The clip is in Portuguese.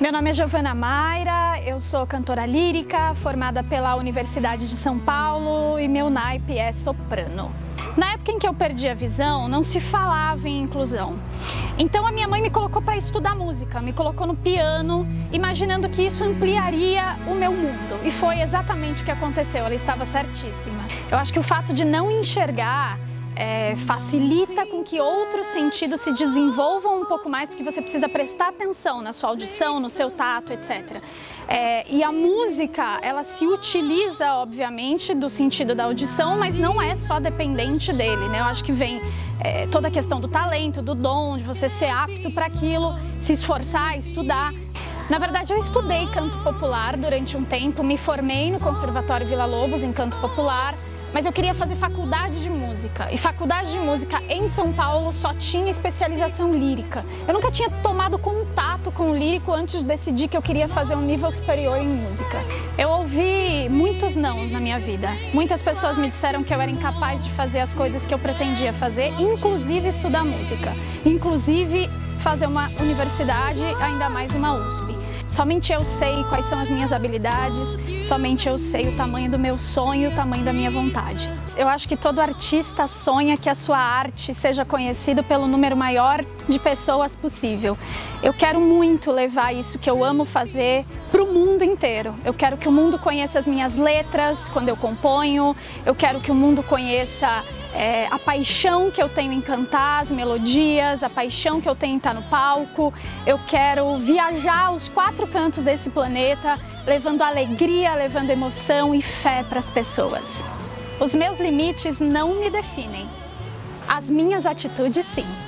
Meu nome é Giovanna Maira, eu sou cantora lírica, formada pela Universidade de São Paulo e meu naipe é soprano. Na época em que eu perdi a visão, não se falava em inclusão. Então a minha mãe me colocou para estudar música, me colocou no piano, imaginando que isso ampliaria o meu mundo. E foi exatamente o que aconteceu, ela estava certíssima. Eu acho que o fato de não enxergar facilita com que outros sentidos se desenvolvam um pouco mais, porque você precisa prestar atenção na sua audição, no seu tato, etc. E a música, ela se utiliza, obviamente, do sentido da audição, mas não é só dependente dele, né? Eu acho que vem toda a questão do talento, do dom, de você ser apto para aquilo, se esforçar, estudar. Na verdade, eu estudei canto popular durante um tempo, me formei no Conservatório Vila-Lobos em canto popular, mas eu queria fazer faculdade de música, e faculdade de música em São Paulo só tinha especialização lírica. Eu nunca tinha tomado contato com o lírico antes de decidir que eu queria fazer um nível superior em música. Eu ouvi muitos nãos na minha vida. Muitas pessoas me disseram que eu era incapaz de fazer as coisas que eu pretendia fazer, inclusive estudar música, inclusive fazer uma universidade, ainda mais uma USP. Somente eu sei quais são as minhas habilidades, somente eu sei o tamanho do meu sonho, o tamanho da minha vontade. Eu acho que todo artista sonha que a sua arte seja conhecida pelo número maior de pessoas possível. Eu quero muito levar isso que eu amo fazer para o mundo inteiro. Eu quero que o mundo conheça as minhas letras quando eu componho, eu quero que o mundo conheça a paixão que eu tenho em cantar as melodias, a paixão que eu tenho em estar no palco. Eu quero viajar os quatro cantos desse planeta, levando alegria, levando emoção e fé para as pessoas. Os meus limites não me definem, as minhas atitudes sim.